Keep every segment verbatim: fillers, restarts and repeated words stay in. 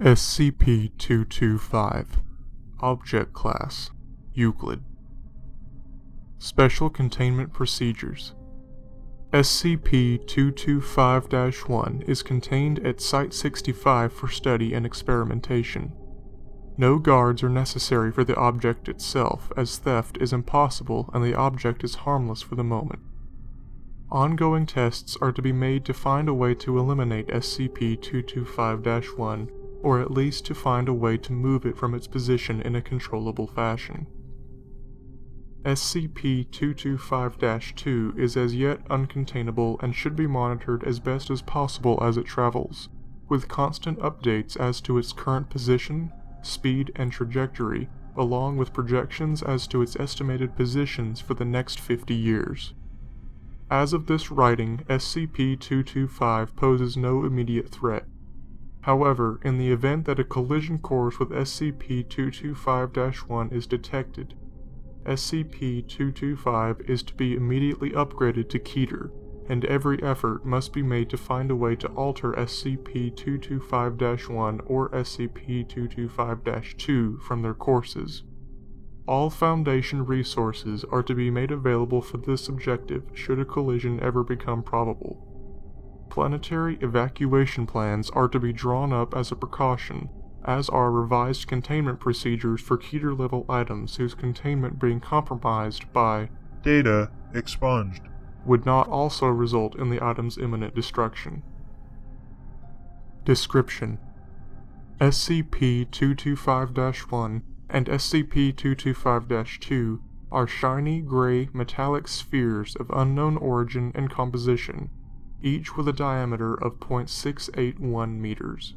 S C P two twenty-five, Object Class, Euclid. Special Containment Procedures. S C P two twenty-five dash one is contained at Site sixty-five for study and experimentation. No guards are necessary for the object itself, as theft is impossible and the object is harmless for the moment. Ongoing tests are to be made to find a way to eliminate S C P two twenty-five dash one, or at least to find a way to move it from its position in a controllable fashion. S C P two twenty-five dash two is as yet uncontainable and should be monitored as best as possible as it travels, with constant updates as to its current position, speed, and trajectory, along with projections as to its estimated positions for the next fifty years. As of this writing, S C P two twenty-five poses no immediate threat. However, in the event that a collision course with S C P two twenty-five dash one is detected, S C P two twenty-five is to be immediately upgraded to Keter, and every effort must be made to find a way to alter S C P two twenty-five dash one or S C P two twenty-five dash two from their courses. All Foundation resources are to be made available for this objective should a collision ever become probable. Planetary evacuation plans are to be drawn up as a precaution, as are revised containment procedures for Keter-level items whose containment being compromised by data expunged would not also result in the item's imminent destruction. Description: S C P two twenty-five dash one and S C P two twenty-five dash two are shiny gray metallic spheres of unknown origin and composition, each with a diameter of zero point six eight one meters.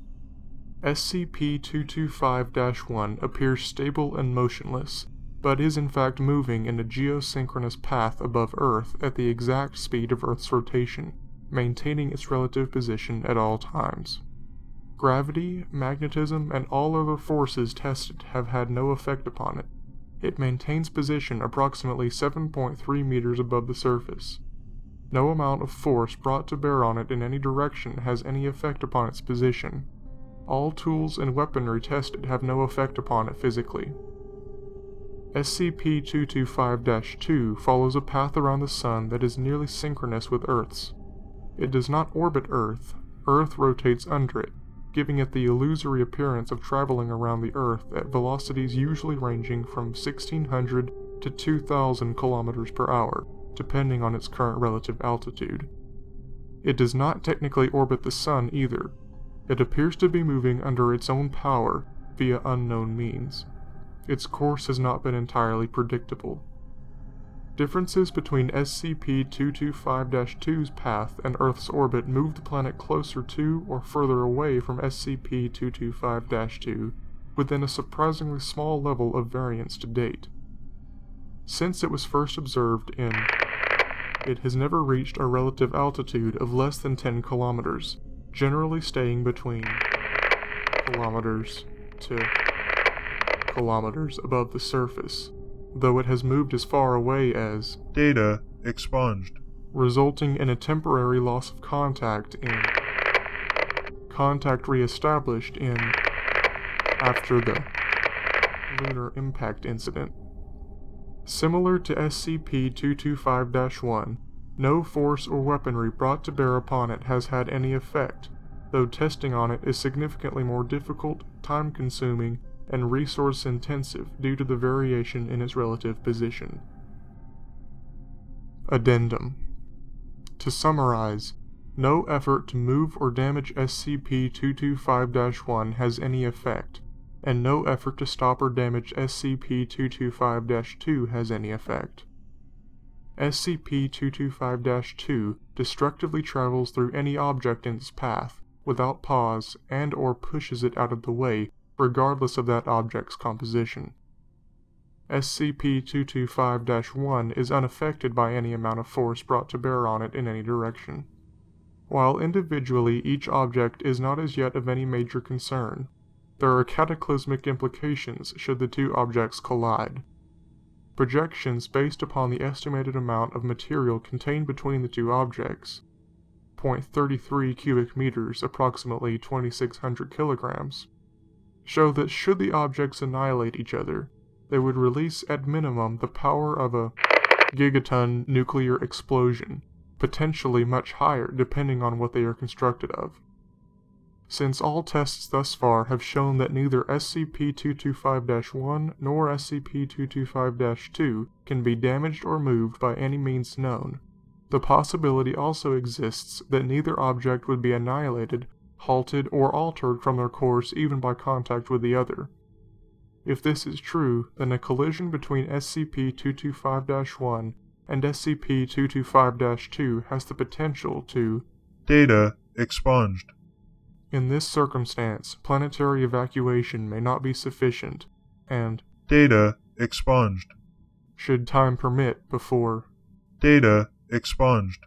S C P two twenty-five dash one appears stable and motionless, but is in fact moving in a geosynchronous path above Earth at the exact speed of Earth's rotation, maintaining its relative position at all times. Gravity, magnetism, and all other forces tested have had no effect upon it. It maintains position approximately seven point three meters above the surface. No amount of force brought to bear on it in any direction has any effect upon its position. All tools and weaponry tested have no effect upon it physically. S C P two twenty-five dash two follows a path around the Sun that is nearly synchronous with Earth's. It does not orbit Earth. Earth rotates under it, giving it the illusory appearance of traveling around the Earth at velocities usually ranging from sixteen hundred to two thousand kilometers per hour, depending on its current relative altitude. It does not technically orbit the Sun either. It appears to be moving under its own power via unknown means. Its course has not been entirely predictable. Differences between S C P two twenty-five dash two's path and Earth's orbit move the planet closer to or further away from S C P two twenty-five dash two within a surprisingly small level of variance to date. Since it was first observed in, it has never reached a relative altitude of less than ten kilometers, generally staying between kilometers to kilometers above the surface, though it has moved as far away as data expunged, resulting in a temporary loss of contact in contact reestablished in after the lunar impact incident. Similar to S C P two twenty-five dash one, no force or weaponry brought to bear upon it has had any effect, though testing on it is significantly more difficult, time-consuming, and resource-intensive due to the variation in its relative position. Addendum. To summarize, no effort to move or damage S C P two twenty-five dash one has any effect, and no effort to stop or damage S C P two twenty-five dash two has any effect. S C P two twenty-five dash two destructively travels through any object in its path, without pause, and or pushes it out of the way, regardless of that object's composition. S C P two twenty-five dash one is unaffected by any amount of force brought to bear on it in any direction. While individually each object is not as yet of any major concern, there are cataclysmic implications should the two objects collide. Projections based upon the estimated amount of material contained between the two objects, zero point three three cubic meters, approximately twenty-six hundred kilograms, show that should the objects annihilate each other, they would release at minimum the power of a gigaton nuclear explosion, potentially much higher depending on what they are constructed of. Since all tests thus far have shown that neither S C P two twenty-five dash one nor S C P two twenty-five dash two can be damaged or moved by any means known, the possibility also exists that neither object would be annihilated, halted, or altered from their course even by contact with the other. If this is true, then a collision between S C P two twenty-five dash one and S C P two twenty-five dash two has the potential to data expunged. In this circumstance, planetary evacuation may not be sufficient, and data expunged should time permit before data expunged.